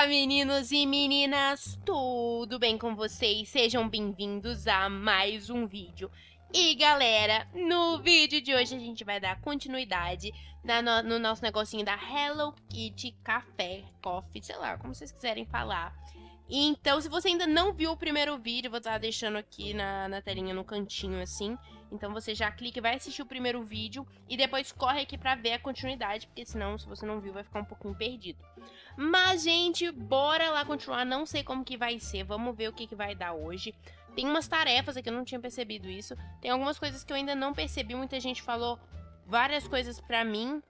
Olá, meninos e meninas, tudo bem com vocês? Sejam bem-vindos a mais um vídeo. E galera, no vídeo de hoje a gente vai dar continuidade no nosso negocinho da Hello Kitty Café, Coffee, sei lá, como vocês quiserem falar. Então, se você ainda não viu o primeiro vídeo, eu vou estar deixando aqui na telinha, no cantinho, assim. Então você já clica e vai assistir o primeiro vídeo e depois corre aqui pra ver a continuidade, porque senão, se você não viu, vai ficar um pouquinho perdido. Mas, gente, bora lá continuar, não sei como que vai ser, vamos ver o que vai dar hoje. Tem umas tarefas aqui, eu não tinha percebido isso. Tem algumas coisas que eu ainda não percebi, muita gente falou várias coisas pra mim.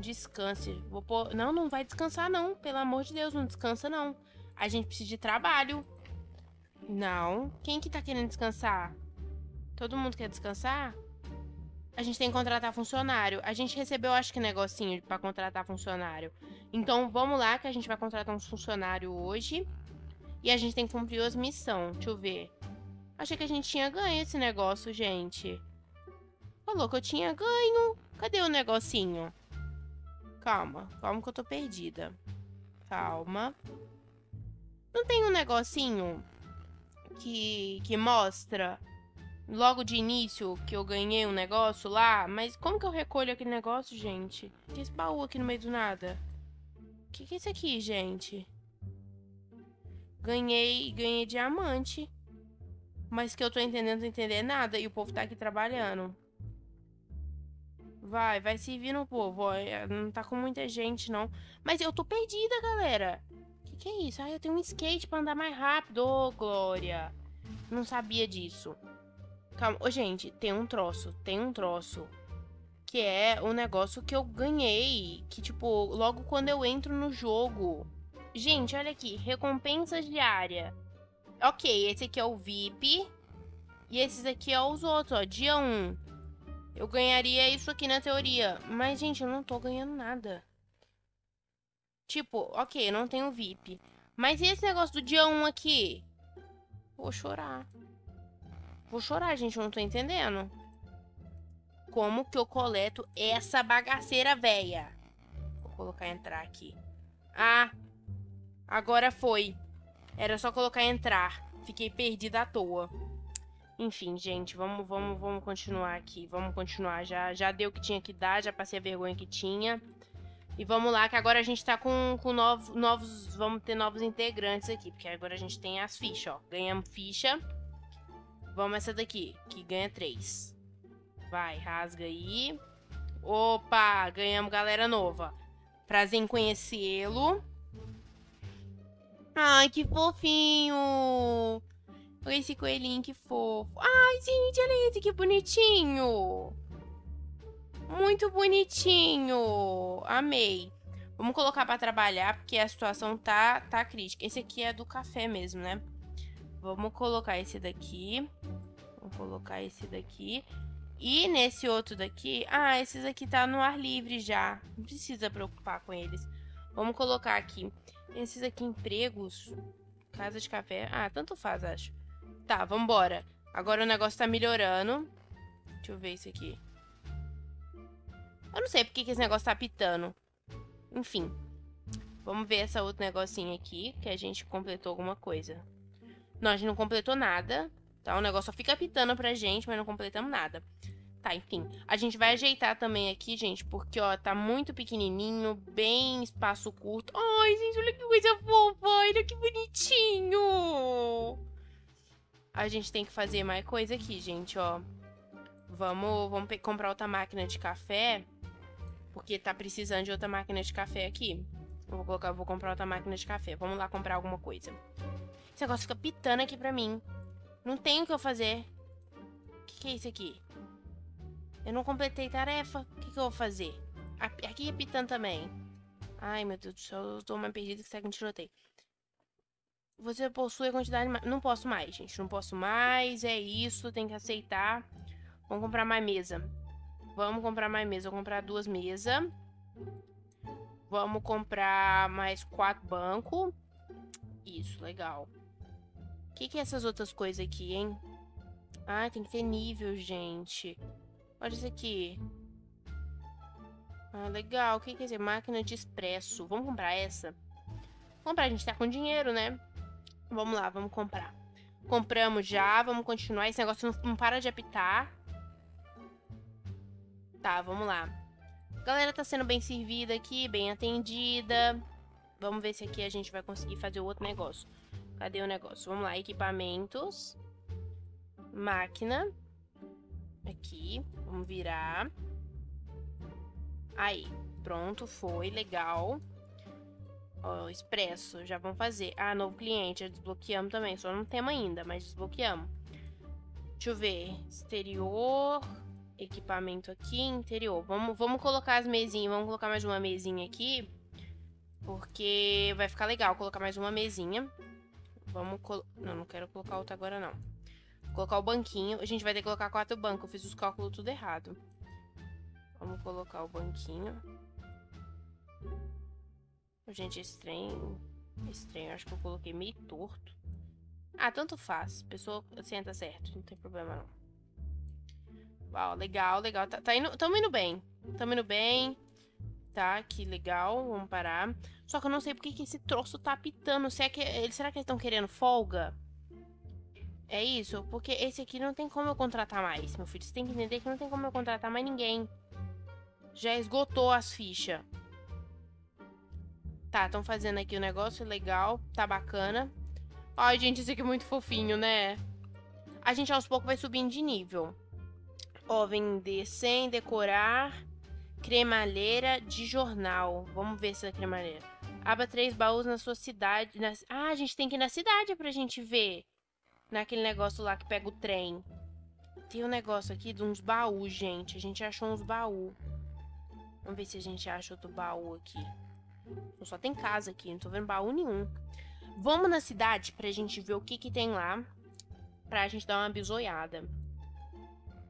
Descanse, vou pôr... Não, não vai descansar não, pelo amor de Deus, não descansa não. A gente precisa de trabalho. Não. Quem que tá querendo descansar? Todo mundo quer descansar? A gente tem que contratar funcionário. A gente recebeu, acho que, negocinho pra contratar funcionário. Então, vamos lá que a gente vai contratar uns funcionários hoje. E a gente tem que cumprir as missões. Deixa eu ver. Achei que a gente tinha ganho esse negócio, gente. Falou que eu tinha ganho. Cadê o negocinho? Calma. Calma que eu tô perdida. Calma. Não tem um negocinho que mostra logo de início que eu ganhei um negócio lá? Mas como que eu recolho aquele negócio, gente? Tem esse baú aqui no meio do nada. O que é isso aqui, gente? Ganhei diamante. Mas que eu tô entendendo, não entender nada. E o povo tá aqui trabalhando. Vai servir no povo. Ó, não tá com muita gente, não. Mas eu tô perdida, galera. Que é isso? Ah, eu tenho um skate pra andar mais rápido. Ô, Glória. Não sabia disso. Calma. Ô, gente, tem um troço. Que é um negócio que eu ganhei. Que, tipo, logo quando eu entro no jogo. Gente, olha aqui. Recompensas diárias. Ok, esse aqui é o VIP. E esses aqui é os outros, ó. Dia 1. Eu ganharia isso aqui na teoria. Mas, gente, eu não tô ganhando nada. Tipo, ok, eu não tenho VIP. Mas e esse negócio do dia 1 aqui? Vou chorar. Vou chorar, gente, eu não tô entendendo. Como que eu coleto essa bagaceira véia? Vou colocar entrar aqui. Ah, agora foi. Era só colocar entrar. Fiquei perdida à toa. Enfim, gente, vamos continuar aqui. Vamos continuar, já deu o que tinha que dar, já passei a vergonha que tinha. E vamos lá, que agora a gente tá com novos... Vamos ter novos integrantes aqui. Porque agora a gente tem as fichas, ó. Ganhamos ficha. Vamos essa daqui, que ganha 3. Vai, rasga aí. Opa, ganhamos galera nova. Prazer em conhecê-lo. Ai, que fofinho. Olha esse coelhinho, que fofo. Ai, gente, olha esse, que bonitinho. Muito bonitinho. Amei. Vamos colocar pra trabalhar, porque a situação tá crítica. Esse aqui é do café mesmo, né? Vamos colocar esse daqui. Vamos colocar esse daqui. E nesse outro daqui... Ah, esses aqui tá no ar livre já. Não precisa preocupar com eles. Vamos colocar aqui. Esses aqui, empregos. Casa de café. Ah, tanto faz, acho. Tá, vambora. Agora o negócio tá melhorando. Deixa eu ver isso aqui. Eu não sei porque que esse negócio tá pitando. Enfim. Vamos ver essa outra negocinho aqui. Que a gente completou alguma coisa. Não, a gente não completou nada. Tá? O negócio só fica pitando pra gente, mas não completamos nada. Tá, enfim. A gente vai ajeitar também aqui, gente. Porque, ó, tá muito pequenininho. Bem espaço curto. Ai, gente, olha que coisa fofa. Olha que bonitinho. A gente tem que fazer mais coisa aqui, gente, ó. Vamos comprar outra máquina de café. Porque tá precisando de outra máquina de café aqui. Vou comprar outra máquina de café. Vamos lá comprar alguma coisa. Esse negócio fica pitando aqui pra mim. Não tem o que eu fazer. O que é isso aqui? Eu não completei tarefa. O que eu vou fazer? Aqui é pitando também. Ai, meu Deus do céu. Eu tô mais perdida que segue um tiroteio. Você possui a quantidade... Não posso mais, gente. Não posso mais. É isso. Tem que aceitar. Vamos comprar mais mesa. Vamos comprar mais mesa. Vou comprar 2 mesas. Vamos comprar mais 4 bancos. Isso, legal. O que é essas outras coisas aqui, hein? Ah, tem que ter nível, gente. Olha isso aqui. Ah, legal. O que é essa? Máquina de expresso. Vamos comprar essa. comprar. A gente tá com dinheiro, né? Vamos lá, vamos comprar. Compramos já, vamos continuar. Esse negócio não para de apitar. Tá, vamos lá. A galera tá sendo bem servida aqui, bem atendida. Vamos ver se aqui a gente vai conseguir fazer o outro negócio. Cadê o negócio? Vamos lá, equipamentos. Máquina. Aqui, vamos virar. Aí, pronto, foi, legal. Ó, expresso, já vamos fazer. Ah, novo cliente, já desbloqueamos também. Só não temos ainda, mas desbloqueamos. Deixa eu ver. Exterior, equipamento aqui, interior. Vamos colocar as mesinhas, vamos colocar mais uma mesinha aqui. Porque vai ficar legal colocar mais uma mesinha. Vamos colocar... Não, não quero colocar outra agora, não. Colocar o banquinho. A gente vai ter que colocar 4 bancos. Eu fiz os cálculos tudo errado. Vamos colocar o banquinho. Gente, esse trem, acho que eu coloquei meio torto. Ah, tanto faz. A pessoa senta certo, não tem problema não. Uau, legal, legal. Tamo indo bem. Tamo indo bem. Tá, que legal. Vamos parar. Só que eu não sei porque que esse troço tá apitando. Será que eles estão querendo folga? É isso? Porque esse aqui não tem como eu contratar mais, meu filho. Você tem que entender que não tem como eu contratar mais ninguém. Já esgotou as fichas. Tá, estão fazendo aqui o negócio legal. Tá bacana. Ai, gente, isso aqui é muito fofinho, né? A gente aos poucos vai subindo de nível. Ó, vender sem decorar. Cremalheira de jornal. Vamos ver essa cremalheira. Aba 3 baús na sua cidade. Ah, a gente tem que ir na cidade pra gente ver. Naquele negócio lá que pega o trem. Tem um negócio aqui de uns baús, gente. A gente achou uns baús. Vamos ver se a gente acha outro baú aqui. Só tem casa aqui, não tô vendo baú nenhum. Vamos na cidade pra gente ver o que que tem lá. Pra gente dar uma bisoiada.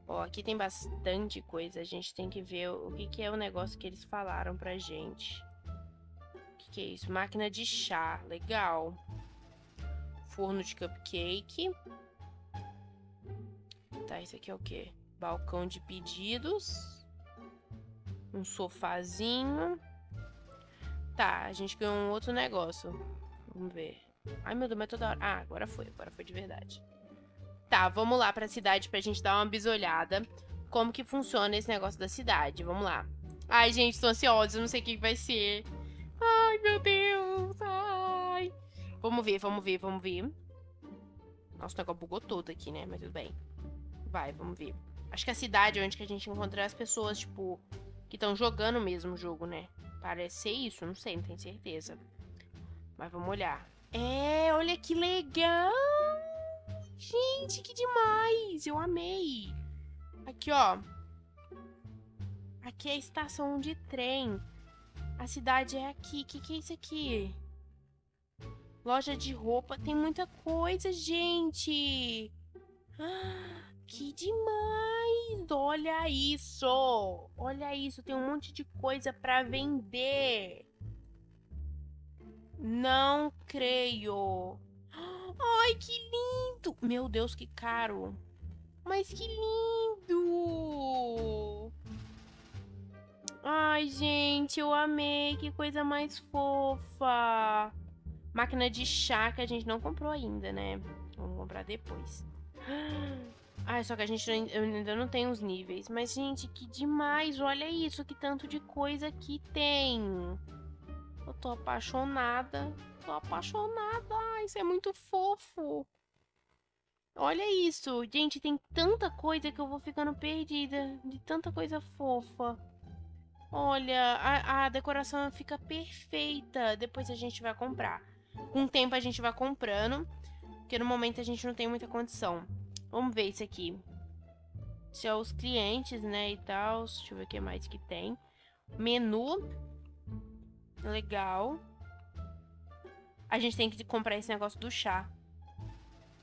Ó, aqui tem bastante coisa. A gente tem que ver o que que é o negócio que eles falaram pra gente. O que que é isso? Máquina de chá, legal. Forno de cupcake. Tá, isso aqui é o quê? Balcão de pedidos. Um sofazinho. Tá, a gente ganhou um outro negócio. Vamos ver. Ai, meu Deus, mas toda hora... Ah, agora foi de verdade. Tá, vamos lá pra cidade pra gente dar uma bisolhada. Como que funciona esse negócio da cidade? Vamos lá. Ai, gente, tô ansiosa, não sei o que vai ser. Ai, meu Deus, ai. Vamos ver, vamos ver, vamos ver. Nossa, o negócio bugou todo aqui, né? Mas tudo bem. Vai, vamos ver. Acho que a cidade é onde que a gente encontra as pessoas, tipo... Que estão jogando mesmo o jogo, né? Parece ser isso, não sei, não tenho certeza. Mas vamos olhar. É, olha que legal! Gente, que demais! Eu amei! Aqui, ó. Aqui é a estação de trem. A cidade é aqui. O que é isso aqui? Loja de roupa. Tem muita coisa, gente! Ah, que demais! Olha isso! Olha isso! Tem um monte de coisa pra vender! Não creio! Ai, que lindo! Meu Deus, que caro! Mas que lindo! Ai, gente, eu amei! Que coisa mais fofa! Máquina de chá que a gente não comprou ainda, né? Vamos comprar depois. Ai, só que a gente ainda não tem os níveis. Mas, gente, que demais. Olha isso, que tanto de coisa que tem. Eu tô apaixonada. Tô apaixonada. Ai, isso é muito fofo. Olha isso. Gente, tem tanta coisa que eu vou ficando perdida. De tanta coisa fofa. Olha, a decoração fica perfeita. Depois a gente vai comprar. Com o tempo a gente vai comprando. Porque no momento a gente não tem muita condição. Vamos ver isso aqui. São os clientes, né, e tal. Deixa eu ver o que mais que tem. Menu. Legal. A gente tem que comprar esse negócio do chá.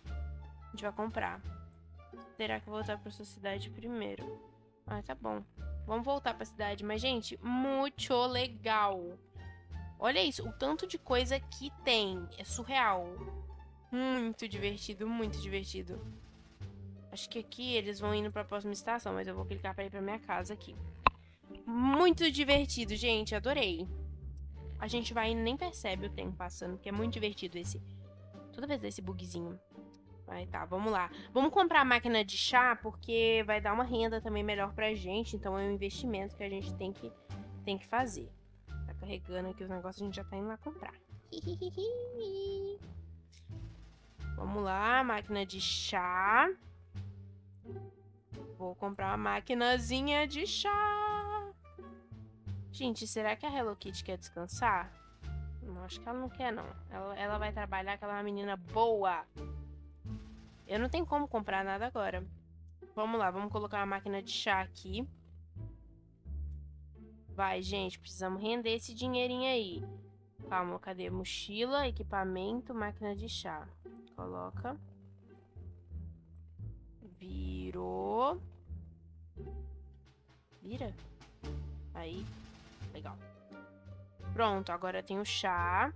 A gente vai comprar. Será que eu vou voltar pra sua cidade primeiro? Ah, tá bom. Vamos voltar pra cidade. Mas, gente, muito legal. Olha isso. O tanto de coisa que tem. É surreal. Muito divertido, muito divertido. Acho que aqui eles vão indo pra próxima estação, mas eu vou clicar pra ir pra minha casa aqui. Muito divertido, gente. Adorei. a gente vai e nem percebe o tempo passando, porque é muito divertido esse... Toda vez esse bugzinho. Vai, tá, vamos lá. Vamos comprar a máquina de chá, porque vai dar uma renda também melhor pra gente, então é um investimento que a gente tem que fazer. Tá carregando aqui os negócios, a gente já tá indo lá comprar. Vamos lá, máquina de chá. Vou comprar uma maquinazinha de chá. Gente, será que a Hello Kitty quer descansar? Não, acho que ela não quer, não. Ela vai trabalhar, que ela é uma menina boa. Eu não tenho como comprar nada agora. Vamos lá, vamos colocar a máquina de chá aqui. Vai, gente, precisamos render esse dinheirinho aí. Calma, cadê? Mochila, equipamento, máquina de chá. Coloca. Virou. Vira. Aí. Legal. Pronto, agora tem o chá.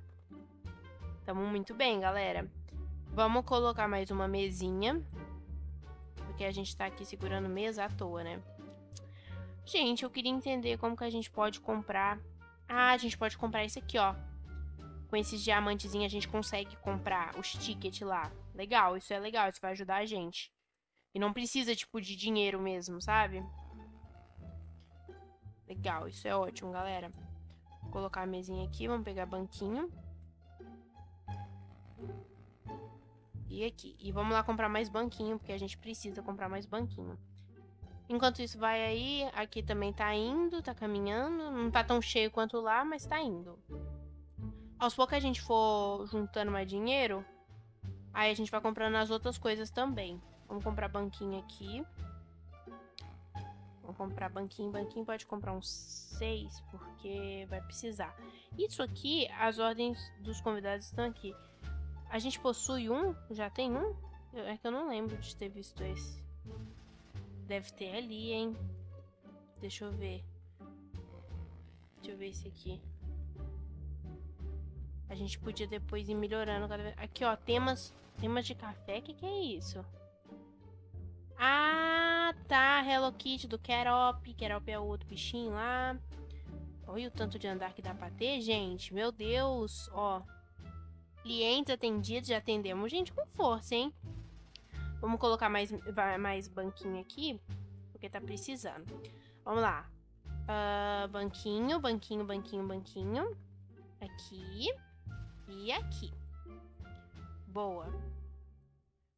Tamo muito bem, galera. Vamos colocar mais uma mesinha. Porque a gente tá aqui segurando mesa à toa, né? Gente, eu queria entender como que a gente pode comprar... Ah, a gente pode comprar isso aqui, ó. Com esses diamantezinhos a gente consegue comprar os tickets lá. Legal, isso é legal, isso vai ajudar a gente. E não precisa, tipo, de dinheiro mesmo, sabe? Legal, isso é ótimo, galera. Vou colocar a mesinha aqui, vamos pegar banquinho. E aqui. E vamos lá comprar mais banquinho, porque a gente precisa comprar mais banquinho. Enquanto isso vai aí, aqui também tá indo, tá caminhando. Não tá tão cheio quanto lá, mas tá indo. Aos poucos a gente for juntando mais dinheiro, aí a gente vai comprando as outras coisas também. Vamos comprar banquinho aqui. Vamos comprar banquinho. Banquinho pode comprar uns 6, porque vai precisar. Isso aqui, as ordens dos convidados estão aqui. A gente possui um? Já tem um? É que eu não lembro de ter visto esse. Deve ter ali, hein? Deixa eu ver. Deixa eu ver esse aqui. A gente podia depois ir melhorando cada vez. Aqui, ó, temas de café. Que é isso? Ah, tá, Hello Kitty do Kerop. Kerop é o outro bichinho lá. Olha o tanto de andar que dá pra ter, gente. Meu Deus, ó. Clientes atendidos, já atendemos. Gente, com força, hein? Vamos colocar mais banquinho aqui, porque tá precisando. Vamos lá. Banquinho, banquinho, banquinho, banquinho. Aqui e aqui. Boa.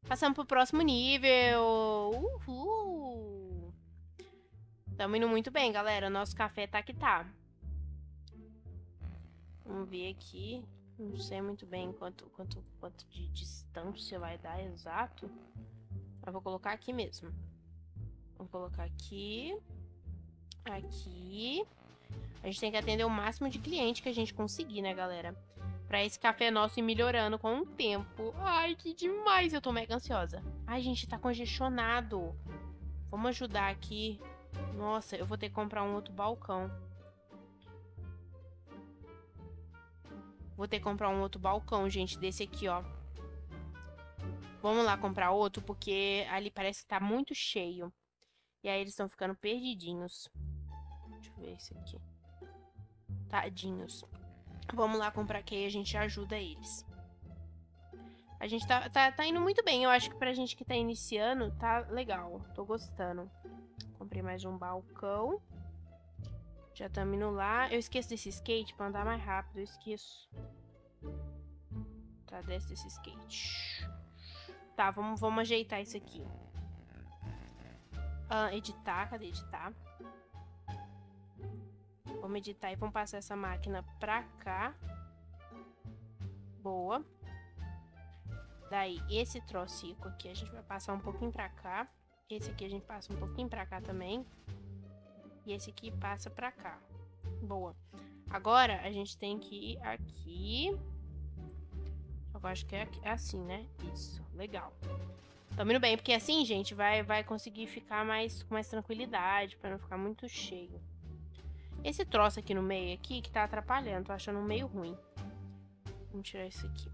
Passamos pro próximo nível. Uhul! Tamo indo muito bem, galera. Nosso café tá que tá. Vamos ver aqui. Não sei muito bem quanto de distância vai dar exato. Mas vou colocar aqui mesmo. Vou colocar aqui. Aqui. A gente tem que atender o máximo de cliente que a gente conseguir, né, galera? Pra esse café nosso ir melhorando com o tempo. Ai, que demais! Eu tô mega ansiosa. Ai, gente, tá congestionado. Vamos ajudar aqui. Nossa, eu vou ter que comprar um outro balcão. Vou ter que comprar um outro balcão, gente, desse aqui, ó. Vamos lá comprar outro, porque ali parece que tá muito cheio. E aí eles estão ficando perdidinhos. Deixa eu ver isso aqui. Tadinhos. Vamos lá comprar, que aí a gente ajuda eles. A gente tá indo muito bem. Eu acho que pra gente que tá iniciando, tá legal. Tô gostando. Comprei mais um balcão. Já estamos indo lá. Eu esqueço desse skate pra andar mais rápido. Eu esqueço. Tá, desce desse skate. Tá, vamos ajeitar isso aqui. Editar. Cadê editar? Vamos editar e vamos passar essa máquina pra cá. Boa. Daí, esse trocico aqui a gente vai passar um pouquinho pra cá. Esse aqui a gente passa um pouquinho pra cá também. E esse aqui passa pra cá. Boa. Agora, a gente tem que ir aqui. Eu acho que é assim, né? Isso. Legal. Tamo indo bem, porque assim, gente, vai conseguir ficar com mais tranquilidade, pra não ficar muito cheio. Esse troço aqui no meio, aqui, que tá atrapalhando. Tô achando meio ruim. Vamos tirar isso aqui.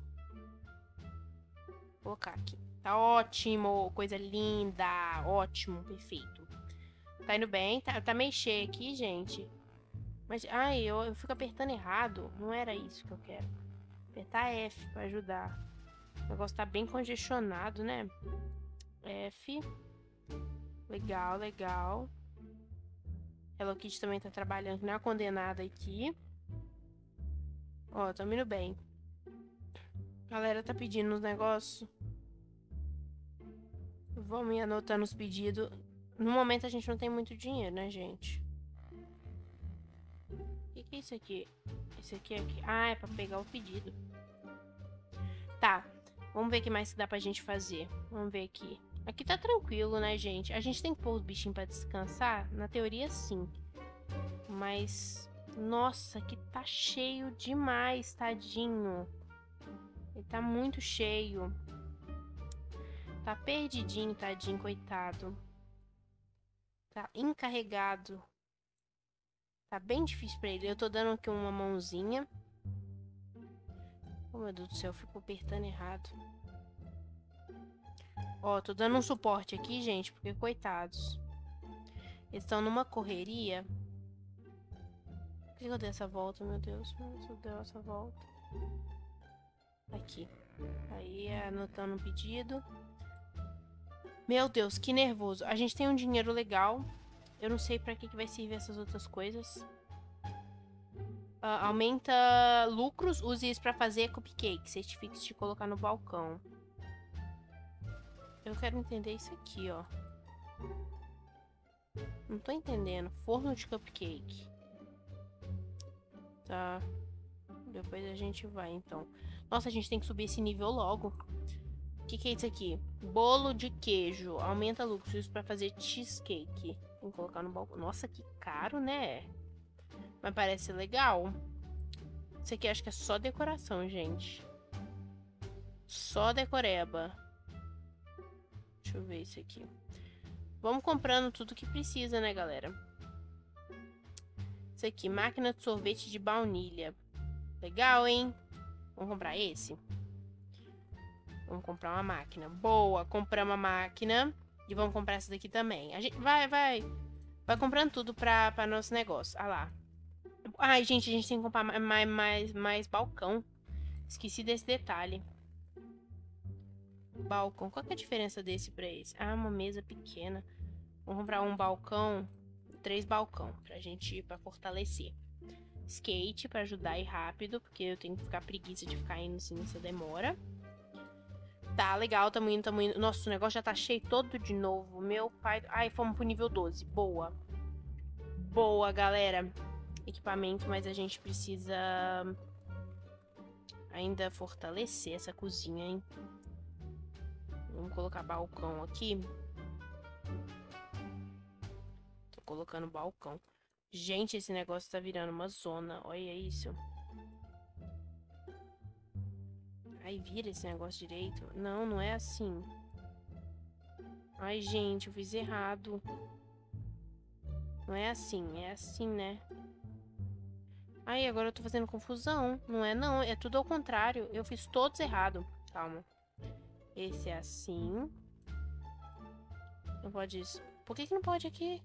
Vou colocar aqui. Tá ótimo, coisa linda. Ótimo, perfeito. Tá indo bem. Tá meio cheio aqui, gente. Mas, ai, eu fico apertando errado. Não era isso que eu quero. Apertar F pra ajudar. O negócio tá bem congestionado, né? F. Legal, legal. Hello Kitty também tá trabalhando, não é condenada aqui. Ó, tô indo bem. A galera tá pedindo os negócios. Vamos ir anotando os pedidos. No momento a gente não tem muito dinheiro, né, gente? O que é isso aqui? Esse aqui é aqui. Ah, é pra pegar o pedido. Tá. Vamos ver o que mais dá pra gente fazer. Vamos ver aqui. Aqui tá tranquilo, né, gente? A gente tem que pôr os bichinhos pra descansar? Na teoria, sim. Mas... nossa, aqui tá cheio demais, tadinho. Ele tá muito cheio. Tá perdidinho, tadinho, coitado. Tá encarregado. Tá bem difícil pra ele. Eu tô dando aqui uma mãozinha. Oh, meu Deus do céu, eu fico apertando errado. Ó, tô dando um suporte aqui, gente, porque coitados. Eles estão numa correria. Por que eu dei essa volta, meu Deus? Eu dei essa volta. Aqui. Aí, anotando um pedido. Meu Deus, que nervoso. A gente tem um dinheiro legal. Eu não sei pra que vai servir essas outras coisas. Aumenta lucros. Use isso pra fazer cupcake. Certifique-se de colocar no balcão. Eu quero entender isso aqui, ó. Não tô entendendo. Forno de cupcake. Tá. Depois a gente vai, então. Nossa, a gente tem que subir esse nível logo. O que é isso aqui? Bolo de queijo. Aumenta lucros. Isso pra fazer cheesecake. Tem que colocar no balcão. Nossa, que caro, né? Mas parece legal. Isso aqui acho que é só decoração, gente. Só decoreba. Deixa eu ver isso aqui. Vamos comprando tudo que precisa, né, galera? Isso aqui. Máquina de sorvete de baunilha. Legal, hein? Vamos comprar esse? Vamos comprar uma máquina. Boa, compramos uma máquina. E vamos comprar essa daqui também. A gente vai comprando tudo pra nosso negócio. Ah lá. Ai, gente, a gente tem que comprar mais balcão. Esqueci desse detalhe. Balcão. Qual que é a diferença desse pra esse? Ah, uma mesa pequena. Vamos comprar um balcão. 3 balcão. Pra gente ir pra fortalecer. Skate pra ajudar a ir rápido. Porque eu tenho que ficar preguiça de ficar indo assim nessa demora. Tá, legal, tamo indo, tamo indo. Nossa, o negócio já tá cheio todo de novo. Meu pai... ai, fomos pro nível 12. Boa. Boa, galera. Equipamento, mas a gente precisa... ainda fortalecer essa cozinha, hein? Vamos colocar balcão aqui. Tô colocando balcão. Gente, esse negócio tá virando uma zona. Olha isso. Ai, vira esse negócio direito. Não, não é assim. Ai, gente, eu fiz errado. Não é assim. É assim, né? Ai, agora eu tô fazendo confusão. Não é, não. É tudo ao contrário. Eu fiz todos errado. Calma. Esse é assim. Não pode isso. Por que não pode aqui?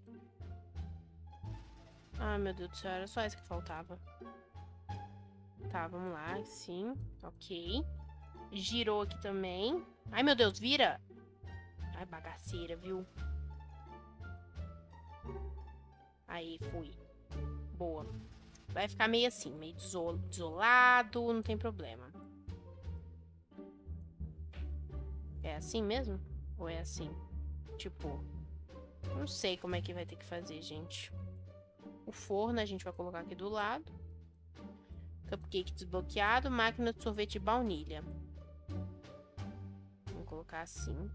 Ai, meu Deus do céu. Era só essa que faltava. Tá, vamos lá. Sim. Ok. Girou aqui também. Ai, meu Deus, vira! Ai, bagaceira, viu? Aí, fui. Boa. Vai ficar meio assim, meio desolado, não tem problema. É assim mesmo? Ou é assim? Tipo, não sei como é que vai ter que fazer, gente. O forno a gente vai colocar aqui do lado. Cupcake desbloqueado. Máquina de sorvete de baunilha. Colocar assim.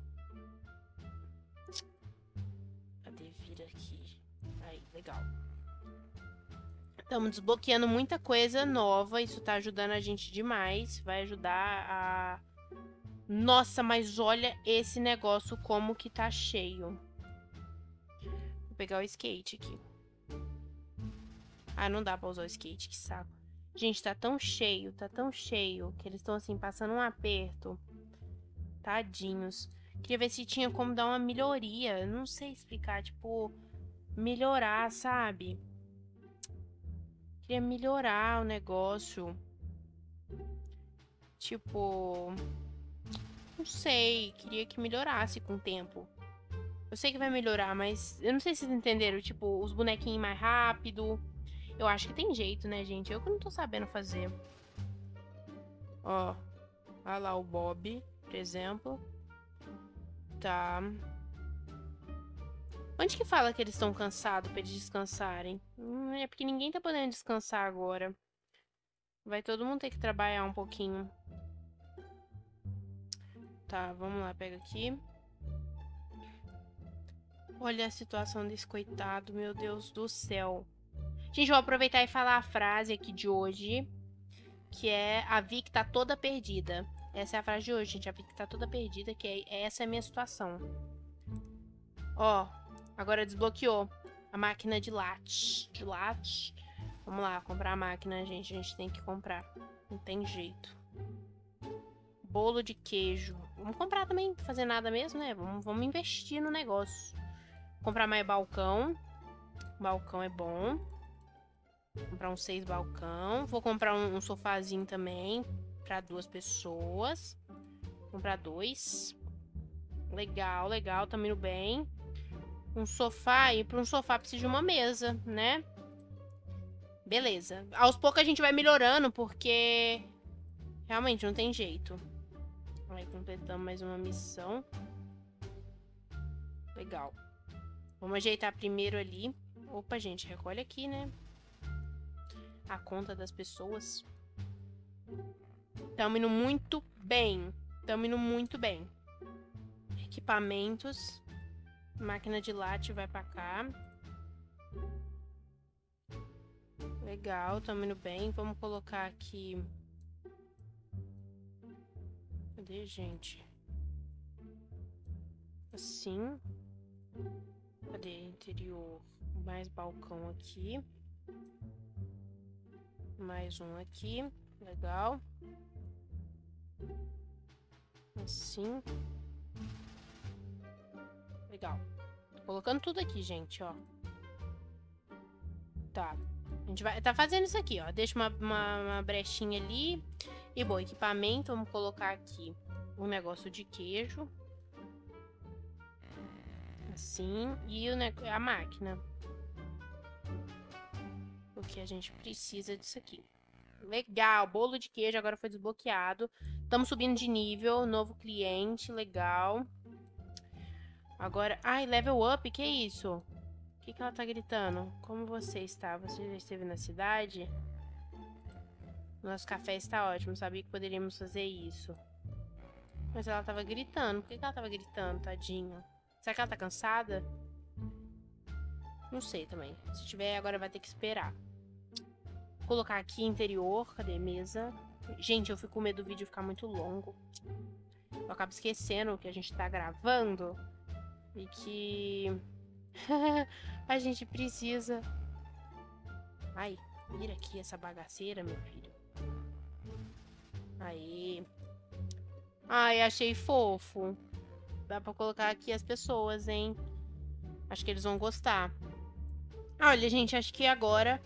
Cadê? Vira aqui. Aí, legal. Estamos desbloqueando muita coisa nova. Isso tá ajudando a gente demais. Vai ajudar a... nossa, mas olha esse negócio como que tá cheio. Vou pegar o skate aqui. Ah, não dá pra usar o skate, que saco. Gente, tá tão cheio que eles estão assim, passando um aperto. Tadinhos. Queria ver se tinha como dar uma melhoria. Não sei explicar, tipo, melhorar, sabe? queria melhorar o negócio. Tipo, não sei, queria que melhorasse com o tempo. Eu sei que vai melhorar, mas eu não sei se vocês entenderam. Tipo, os bonequinhos mais rápido. Eu acho que tem jeito, né, gente? Eu que não tô sabendo fazer. Ó, olha lá o Bob, por exemplo. Tá. Onde que fala que eles estão cansados pra eles descansarem? É porque ninguém tá podendo descansar agora. Vai todo mundo ter que trabalhar um pouquinho. Tá, vamos lá, pega aqui. Olha a situação desse coitado, meu Deus do céu. Gente, eu vou aproveitar e falar a frase aqui de hoje, que é: a Vic tá toda perdida. Essa é a frase de hoje, gente. A Vic tá toda perdida, que é essa é a minha situação. Ó, agora desbloqueou a máquina de latte. Vamos lá, comprar a máquina, gente. A gente tem que comprar. Não tem jeito. Bolo de queijo. Vamos comprar também, não fazer nada mesmo, né? Vamos investir no negócio. Comprar mais balcão. Balcão é bom. Vou comprar uns 6 balcão. Vou comprar um sofazinho também para 2 pessoas. Vou comprar 2. Legal, legal, tá indo bem. Um sofá, e para um sofá precisa de uma mesa, né? Beleza. Aos poucos a gente vai melhorando, porque realmente não tem jeito. Aí completamos mais uma missão. Legal. Vamos ajeitar primeiro ali. Opa, gente, recolhe aqui, né? A conta das pessoas. Tamo indo muito bem. Tamo indo muito bem. Equipamentos. Máquina de latte vai pra cá. Legal, tamo indo bem. Vamos colocar aqui... Cadê, gente? Assim... Cadê? Interior. Mais balcão aqui. Mais um aqui. Legal. Assim. Legal. Tô colocando tudo aqui, gente, ó. Tá. A gente vai... Tá fazendo isso aqui, ó. Deixa uma brechinha ali. E, bom, equipamento. Vamos colocar aqui um negócio de queijo. Assim, e a máquina. Porque a gente precisa disso aqui. Legal, bolo de queijo agora foi desbloqueado. Estamos subindo de nível, novo cliente, legal. Agora, ai, level up, que isso? O que que ela tá gritando? Como você está? Você já esteve na cidade? Nosso café está ótimo, sabia que poderíamos fazer isso. Mas ela tava gritando, por que que ela tava gritando, tadinha? Será que ela tá cansada? Não sei também. Se tiver, agora vai ter que esperar. Vou colocar aqui interior. Cadê? Mesa. Gente, eu fico com medo do vídeo ficar muito longo. Eu acabo esquecendo que a gente tá gravando. E que... a gente precisa... Ai, vira aqui essa bagaceira, meu filho. Aí. Ai, achei fofo. Dá pra colocar aqui as pessoas, hein? Acho que eles vão gostar. Olha, gente, acho que agora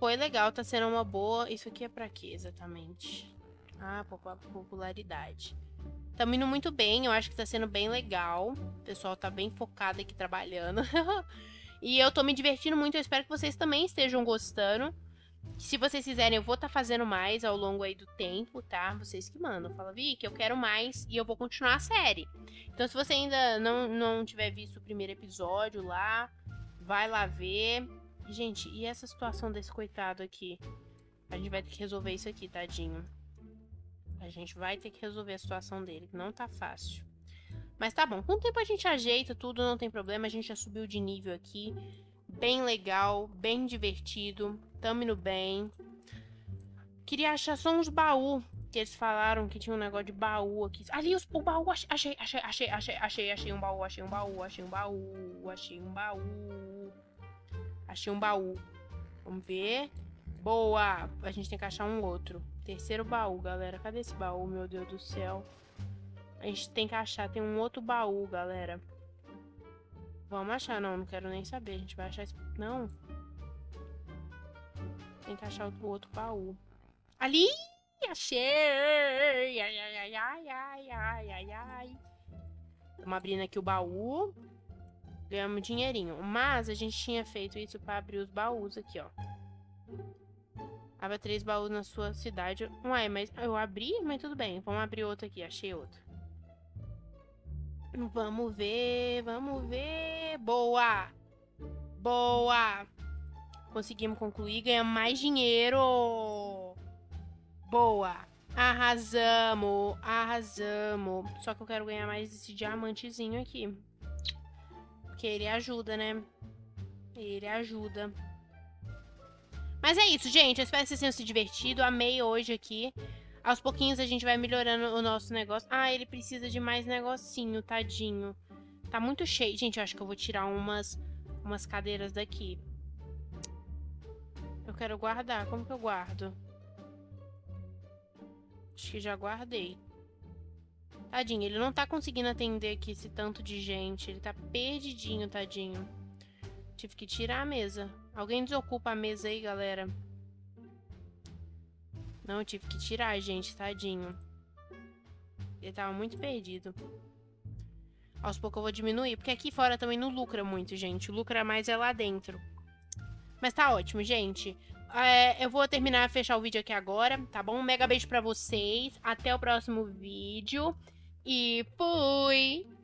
foi legal, tá sendo uma boa... Isso aqui é pra quê, exatamente? Ah, popularidade. Tamo indo muito bem, eu acho que tá sendo bem legal. O pessoal tá bem focado aqui, trabalhando. E eu tô me divertindo muito, eu espero que vocês também estejam gostando. Se vocês quiserem, eu vou estar fazendo mais ao longo aí do tempo, tá? Vocês que mandam. Fala, Vic, eu quero mais e eu vou continuar a série. Então, se você ainda não tiver visto o primeiro episódio lá, vai lá ver. Gente, e essa situação desse coitado aqui? A gente vai ter que resolver isso aqui, tadinho. A gente vai ter que resolver a situação dele, que não tá fácil. Mas tá bom, com o tempo a gente ajeita tudo, não tem problema. A gente já subiu de nível aqui. Bem legal, bem divertido. Tamo indo bem. Queria achar só uns baú. Que eles falaram que tinha um negócio de baú aqui. Ali o baú, achei um baú. Vamos ver. Boa! A gente tem que achar um outro. Terceiro baú, galera. Cadê esse baú, meu Deus do céu? A gente tem que achar. Tem um outro baú, galera. Vamos achar. Não, não quero nem saber. A gente vai achar esse... Não. Tem que achar o outro baú. Ali! Achei! Ai, ai, ai, ai, ai, ai, ai. Vamos abrindo aqui o baú. Ganhamos dinheirinho. Mas a gente tinha feito isso para abrir os baús aqui, ó. Abra 3 baús na sua cidade. Ué, mas eu abri? Mas tudo bem. Vamos abrir outro aqui. Achei outro. Vamos ver, vamos ver. Boa! Boa! Conseguimos concluir. Ganhamos mais dinheiro. Boa! Arrasamos, arrasamos. Só que eu quero ganhar mais esse diamantezinho aqui. Porque ele ajuda, né? Ele ajuda. Mas é isso, gente. Eu espero que vocês tenham se divertido. Amei hoje aqui. Aos pouquinhos a gente vai melhorando o nosso negócio. Ah, ele precisa de mais negocinho, tadinho. Tá muito cheio. Gente, eu acho que eu vou tirar umas cadeiras daqui. Eu quero guardar. Como que eu guardo? Acho que já guardei. Tadinho, ele não tá conseguindo atender aqui esse tanto de gente. Ele tá perdidinho, tadinho. Tive que tirar a mesa. Alguém desocupa a mesa aí, galera. Não, eu tive que tirar, gente, tadinho. Ele tava muito perdido. Aos poucos eu vou diminuir, porque aqui fora também não lucra muito, gente. Lucra mais é lá dentro. Mas tá ótimo, gente. É, eu vou terminar, fechar o vídeo aqui agora, tá bom? Um mega beijo pra vocês. Até o próximo vídeo. E fui!